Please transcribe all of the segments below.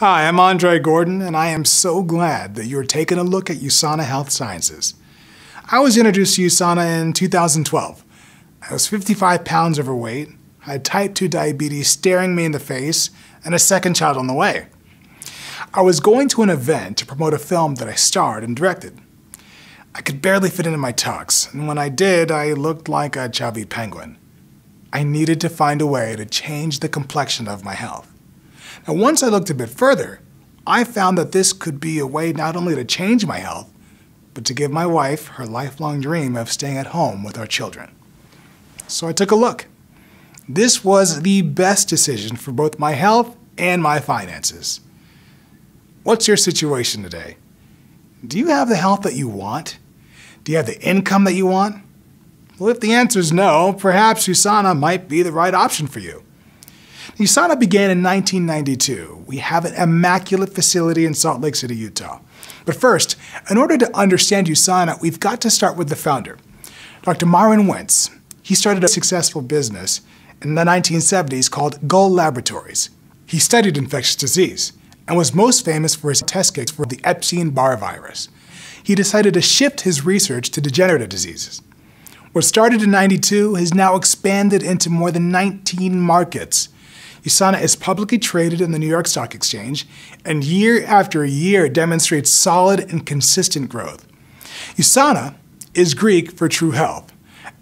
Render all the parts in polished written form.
Hi, I'm Andre Gordon, and I am so glad that you're taking a look at USANA Health Sciences. I was introduced to USANA in 2012. I was 55 pounds overweight, I had type 2 diabetes staring me in the face, and a second child on the way. I was going to an event to promote a film that I starred and directed. I could barely fit into my tux, and when I did, I looked like a chubby penguin. I needed to find a way to change the complexion of my health. Now, once I looked a bit further, I found that this could be a way not only to change my health, but to give my wife her lifelong dream of staying at home with our children. So I took a look. This was the best decision for both my health and my finances. What's your situation today? Do you have the health that you want? Do you have the income that you want? Well, if the answer is no, perhaps USANA might be the right option for you. USANA began in 1992. We have an immaculate facility in Salt Lake City, Utah. But first, in order to understand USANA, we've got to start with the founder, Dr. Myron Wentz. He started a successful business in the 1970s called Gull Laboratories. He studied infectious disease and was most famous for his test kits for the Epstein-Barr virus. He decided to shift his research to degenerative diseases. What started in 92 has now expanded into more than 19 markets. USANA is publicly traded in the New York Stock Exchange, and year after year demonstrates solid and consistent growth. USANA is Greek for true health.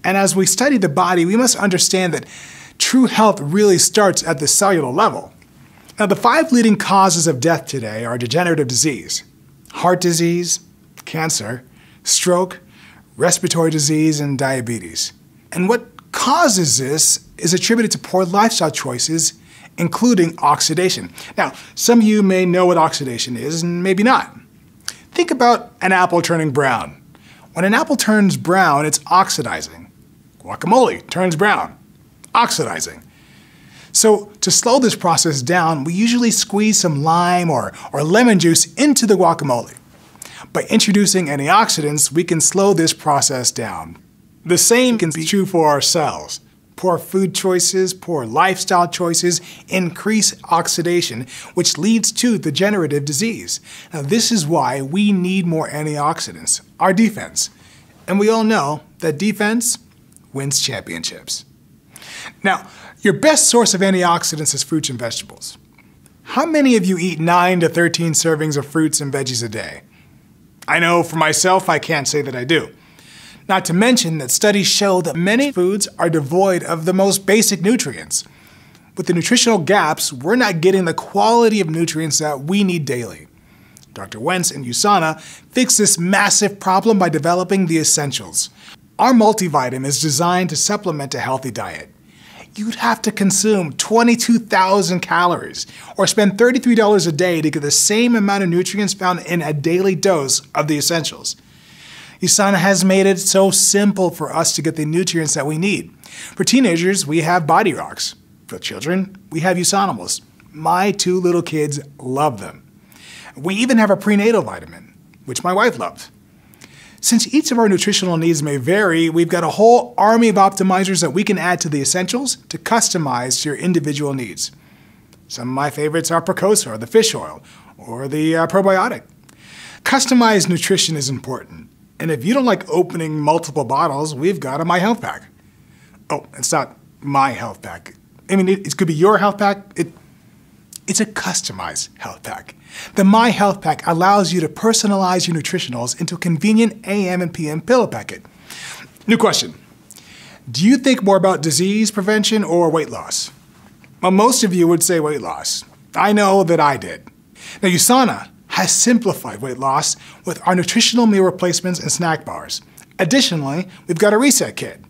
And as we study the body, we must understand that true health really starts at the cellular level. Now, the 5 leading causes of death today are degenerative disease, heart disease, cancer, stroke, respiratory disease, and diabetes. And what causes this is attributed to poor lifestyle choices, including oxidation. Now, some of you may know what oxidation is, and maybe not. Think about an apple turning brown. When an apple turns brown, it's oxidizing. Guacamole turns brown, oxidizing. So to slow this process down, we usually squeeze some lime or lemon juice into the guacamole. By introducing antioxidants, we can slow this process down. The same can be true for our cells. Poor food choices, poor lifestyle choices increase oxidation, which leads to degenerative disease. Now, this is why we need more antioxidants, our defense. And we all know that defense wins championships. Now, your best source of antioxidants is fruits and vegetables. How many of you eat 9 to 13 servings of fruits and veggies a day? I know for myself, I can't say that I do. Not to mention that studies show that many foods are devoid of the most basic nutrients. With the nutritional gaps, we're not getting the quality of nutrients that we need daily. Dr. Wentz and USANA fix this massive problem by developing the essentials. Our multivitamin is designed to supplement a healthy diet. You'd have to consume 22,000 calories or spend $33 a day to get the same amount of nutrients found in a daily dose of the essentials. USANA has made it so simple for us to get the nutrients that we need. For teenagers, we have Body Rocks. For children, we have Usanimals. My 2 little kids love them. We even have a prenatal vitamin, which my wife loved. Since each of our nutritional needs may vary, we've got a whole army of optimizers that we can add to the essentials to customize your individual needs. Some of my favorites are Procosa, or the fish oil, or the probiotic. Customized nutrition is important. And if you don't like opening multiple bottles, we've got a My Health Pack. Oh, it's not my health pack. I mean, it could be your health pack. It's a customized health pack. The My Health Pack allows you to personalize your nutritionals into a convenient AM and PM pill packet. New question. Do you think more about disease prevention or weight loss? Well, most of you would say weight loss. I know that I did. Now, USANA has simplified weight loss with our nutritional meal replacements and snack bars. Additionally, we've got a reset kit.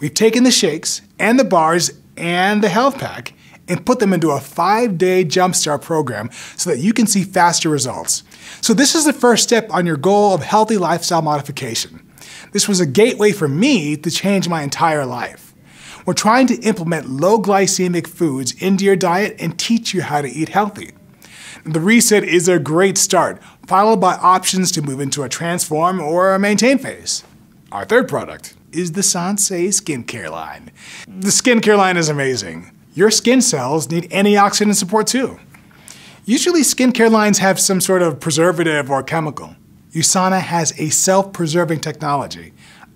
We've taken the shakes and the bars and the health pack and put them into a 5-day jumpstart program so that you can see faster results. So this is the first step on your goal of healthy lifestyle modification. This was a gateway for me to change my entire life. We're trying to implement low glycemic foods into your diet and teach you how to eat healthy. The reset is a great start, followed by options to move into a transform or a maintain phase. Our third product is the Sensé skincare line. The skincare line is amazing. Your skin cells need antioxidant support too. Usually skincare lines have some sort of preservative or chemical. USANA has a self-preserving technology.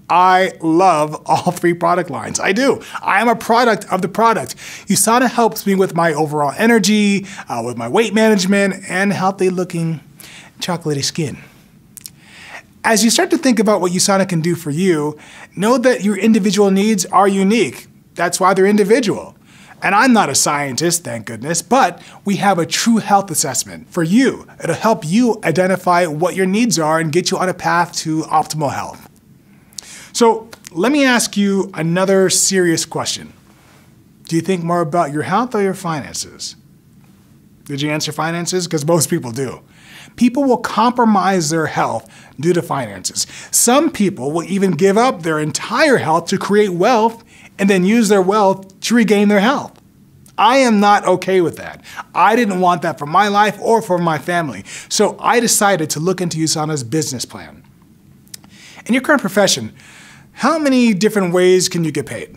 I love all three product lines. I do. I am a product of the product. USANA helps me with my overall energy, with my weight management, and healthy looking chocolatey skin. As you start to think about what USANA can do for you, know that your individual needs are unique. That's why they're individual. And I'm not a scientist, thank goodness, but we have a true health assessment for you. It'll help you identify what your needs are and get you on a path to optimal health. So let me ask you another serious question. Do you think more about your health or your finances? Did you answer finances? Because most people do. People will compromise their health due to finances. Some people will even give up their entire health to create wealth and then use their wealth to regain their health. I am not okay with that. I didn't want that for my life or for my family. So I decided to look into USANA's business plan. In your current profession, how many different ways can you get paid?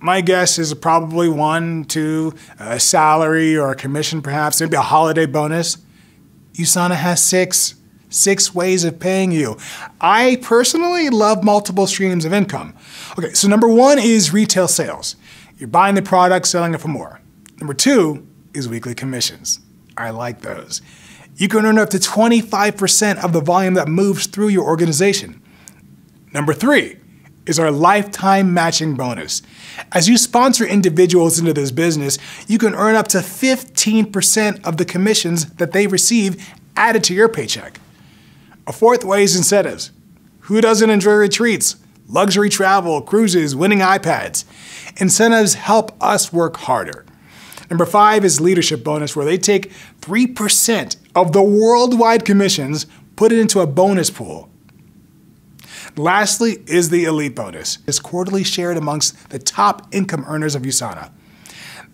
My guess is probably one, two, a salary or a commission perhaps, maybe a holiday bonus. USANA has six ways of paying you. I personally love multiple streams of income. Okay, so number one is retail sales. You're buying the product, selling it for more. Number two is weekly commissions. I like those. You can earn up to 25% of the volume that moves through your organization. Number three is our lifetime matching bonus. As you sponsor individuals into this business, you can earn up to 15% of the commissions that they receive added to your paycheck. A fourth way is incentives. Who doesn't enjoy retreats, luxury travel, cruises, winning iPads? Incentives help us work harder. Number five is leadership bonus, where they take 3% of the worldwide commissions, put it into a bonus pool. Lastly is the elite bonus. It's quarterly shared amongst the top income earners of USANA.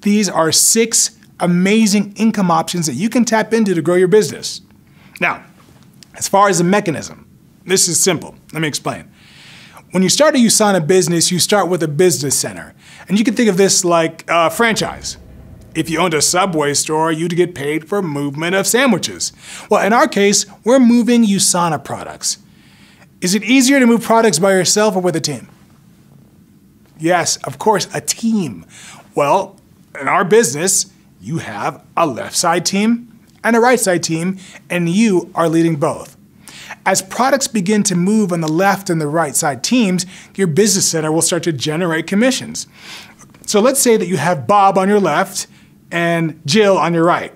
These are six amazing income options that you can tap into to grow your business. Now, as far as the mechanism, this is simple. Let me explain. When you start a USANA business, you start with a business center. And you can think of this like a franchise. If you owned a Subway store, you'd get paid for movement of sandwiches. Well, in our case, we're moving USANA products. Is it easier to move products by yourself or with a team? Yes, of course, a team. Well, in our business, you have a left side team and a right side team, and you are leading both. As products begin to move on the left and the right side teams, your business center will start to generate commissions. So let's say that you have Bob on your left and Jill on your right.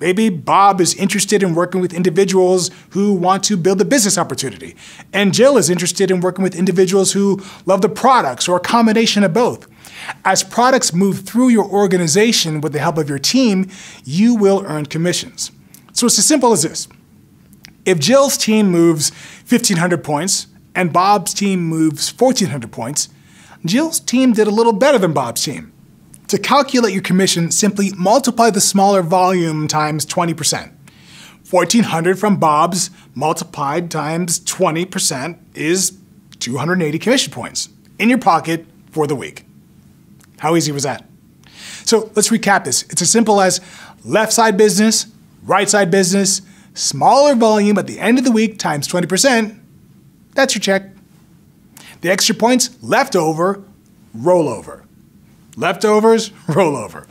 Maybe Bob is interested in working with individuals who want to build a business opportunity, and Jill is interested in working with individuals who love the products or a combination of both. As products move through your organization with the help of your team, you will earn commissions. So it's as simple as this. If Jill's team moves 1,500 points and Bob's team moves 1,400 points, Jill's team did a little better than Bob's team. To calculate your commission, simply multiply the smaller volume times 20%. 1,400 from Bob's multiplied times 20% is 280 commission points in your pocket for the week. How easy was that? So let's recap this. It's as simple as left side business, right side business, smaller volume at the end of the week times 20%. That's your check. The extra points left over, rollover. Leftovers, rollover.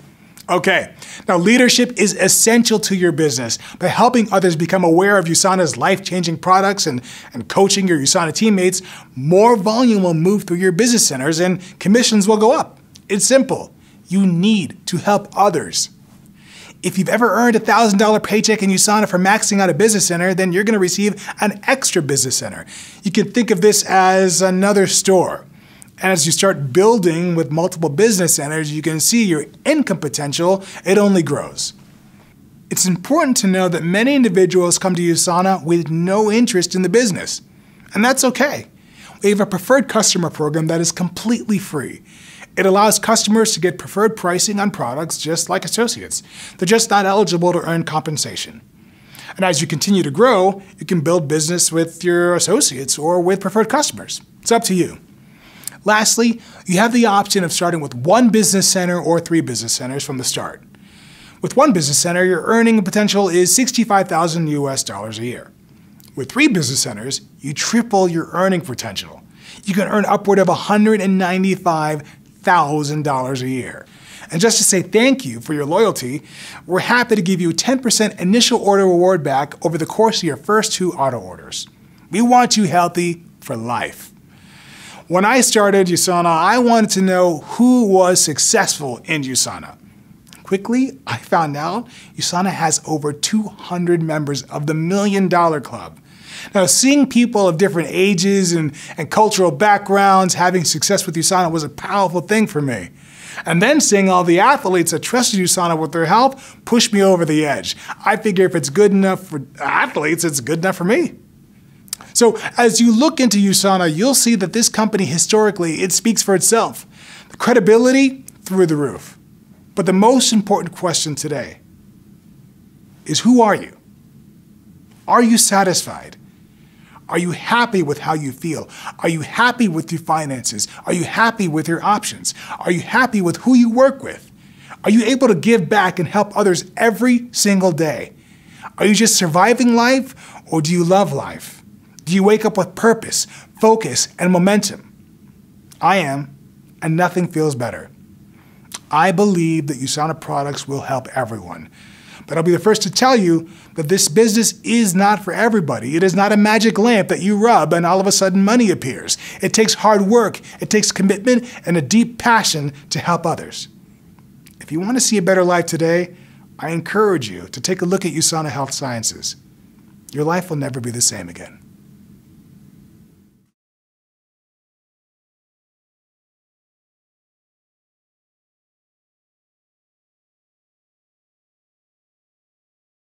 Okay, now leadership is essential to your business. By helping others become aware of USANA's life-changing products and coaching your USANA teammates, more volume will move through your business centers and commissions will go up. It's simple. You need to help others. If you've ever earned a $1,000 paycheck in USANA for maxing out a business center, then you're going to receive an extra business center. You can think of this as another store. And as you start building with multiple business centers, you can see your income potential, it only grows. It's important to know that many individuals come to USANA with no interest in the business, and that's okay. We have a preferred customer program that is completely free. It allows customers to get preferred pricing on products just like associates. They're just not eligible to earn compensation. And as you continue to grow, you can build business with your associates or with preferred customers. It's up to you. Lastly, you have the option of starting with one business center or three business centers from the start. With one business center, your earning potential is $65,000 a year. With 3 business centers, you triple your earning potential. You can earn upward of $195,000 a year. And just to say thank you for your loyalty, we're happy to give you a 10% initial order reward back over the course of your first 2 auto orders. We want you healthy for life. When I started USANA, I wanted to know who was successful in USANA. Quickly, I found out USANA has over 200 members of the $1 Million Club. Now, seeing people of different ages and cultural backgrounds having success with USANA was a powerful thing for me. And then seeing all the athletes that trusted USANA with their help pushed me over the edge. I figure if it's good enough for athletes, it's good enough for me. So as you look into USANA, you'll see that this company historically, it speaks for itself. The credibility, through the roof. But the most important question today is, who are you? Are you satisfied? Are you happy with how you feel? Are you happy with your finances? Are you happy with your options? Are you happy with who you work with? Are you able to give back and help others every single day? Are you just surviving life, or do you love life? Do you wake up with purpose, focus, and momentum? I am, and nothing feels better. I believe that USANA products will help everyone. But I'll be the first to tell you that this business is not for everybody. It is not a magic lamp that you rub and all of a sudden money appears. It takes hard work, it takes commitment, and a deep passion to help others. If you want to see a better life today, I encourage you to take a look at USANA Health Sciences. Your life will never be the same again.